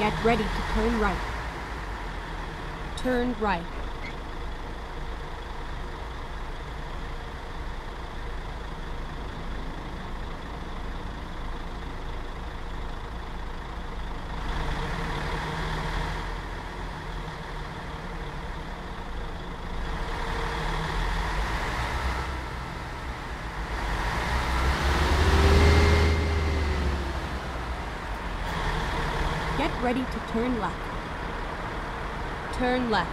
Get ready to turn right. Turn right. Get ready to turn left. Turn left.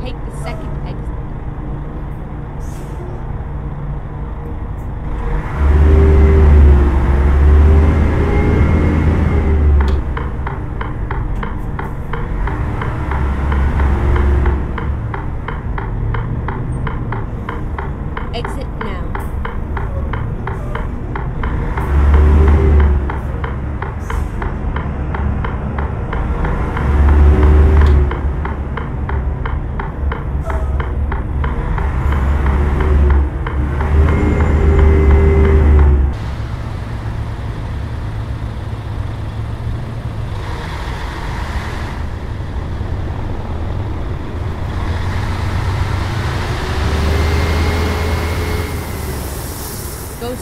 take the second exit. Exit now. Go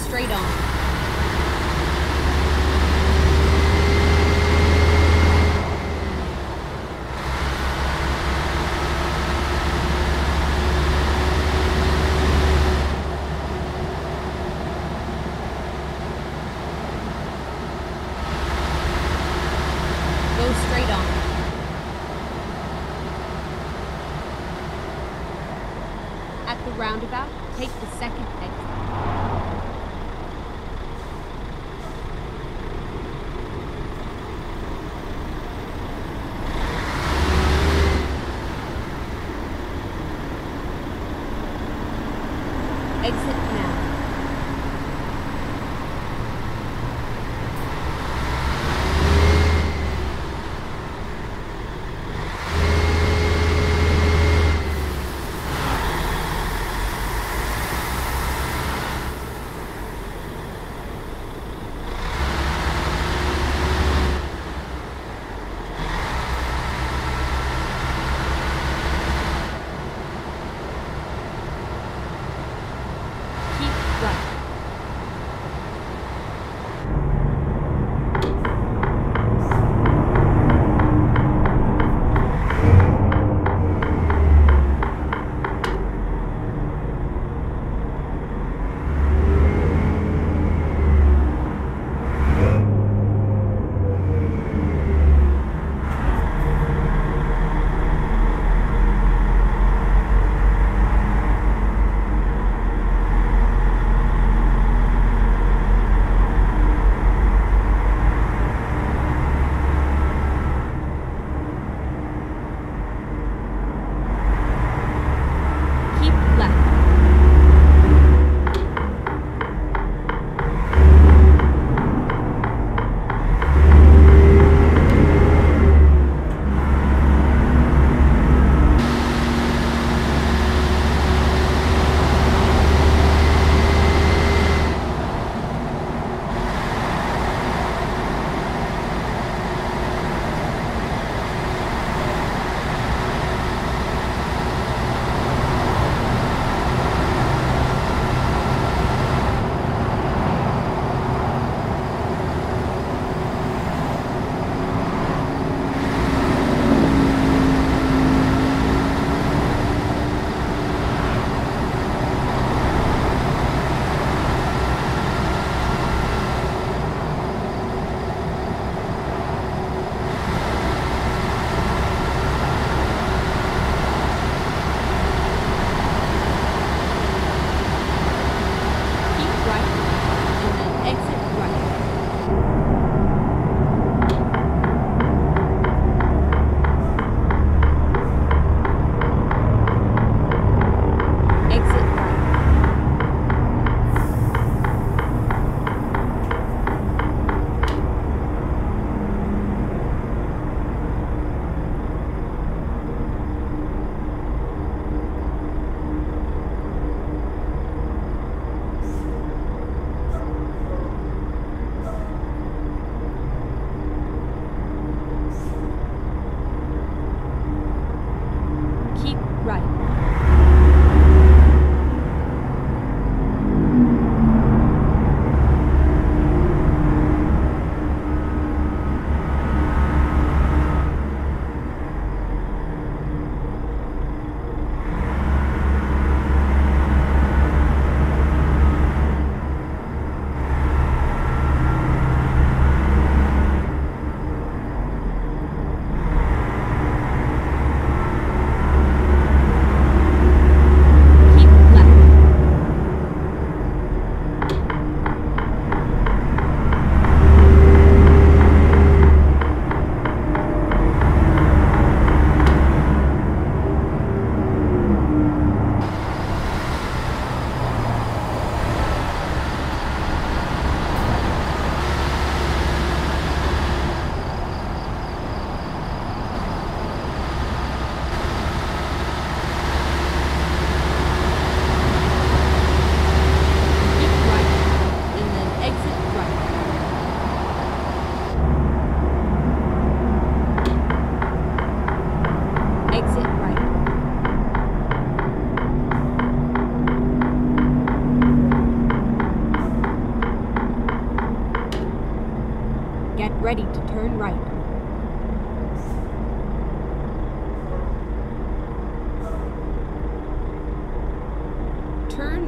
straight on. At the roundabout, take the second exit. Exit now.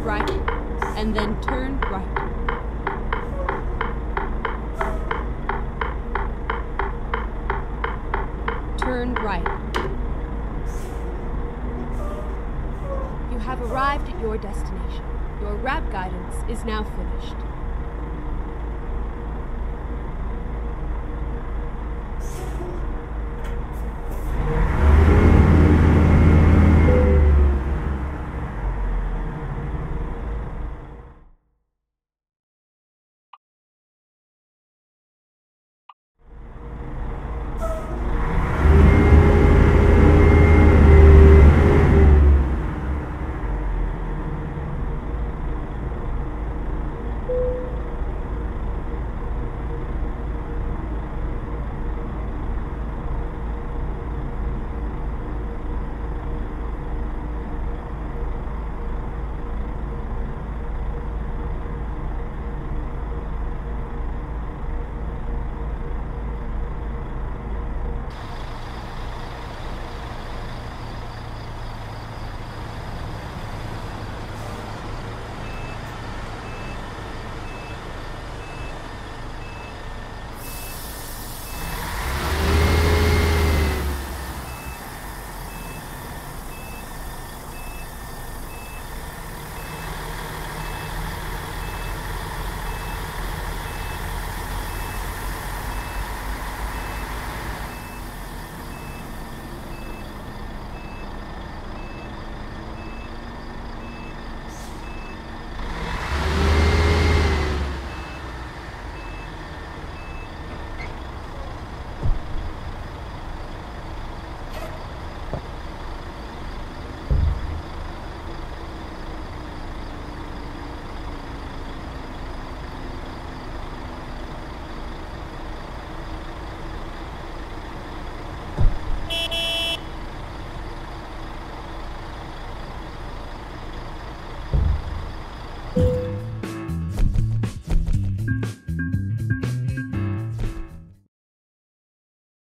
right, and then turn right. Turn right. You have arrived at your destination. Your rap guidance is now finished.